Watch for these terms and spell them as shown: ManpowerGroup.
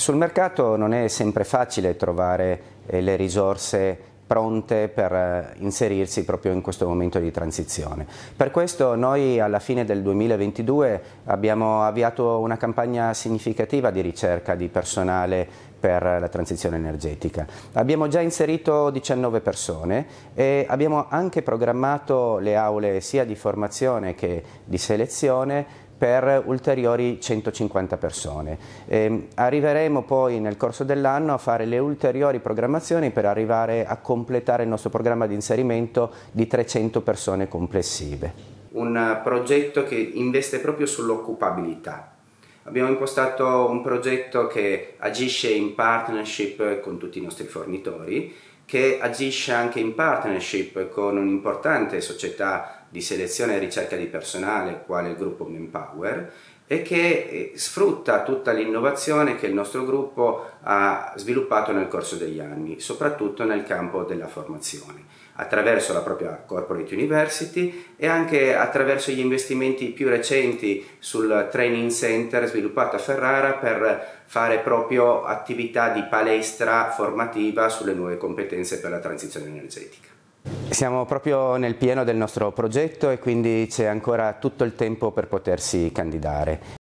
Sul mercato non è sempre facile trovare le risorse pronte per inserirsi proprio in questo momento di transizione. Per questo noi alla fine del 2022 abbiamo avviato una campagna significativa di ricerca di personale per la transizione energetica. Abbiamo già inserito 19 persone e abbiamo anche programmato le aule sia di formazione che di selezione per ulteriori 150 persone. Arriveremo poi nel corso dell'anno a fare le ulteriori programmazioni per arrivare a completare il nostro programma di inserimento di 300 persone complessive. Un progetto che investe proprio sull'occupabilità. Abbiamo impostato un progetto che agisce in partnership con tutti i nostri fornitori, che agisce anche in partnership con un'importante società di selezione e ricerca di personale, quale il gruppo Manpower, e che sfrutta tutta l'innovazione che il nostro gruppo ha sviluppato nel corso degli anni, soprattutto nel campo della formazione, attraverso la propria Corporate University e anche attraverso gli investimenti più recenti sul Training Center sviluppato a Ferrara per fare proprio attività di palestra formativa sulle nuove competenze per la transizione energetica. Siamo proprio nel pieno del nostro progetto e quindi c'è ancora tutto il tempo per potersi candidare.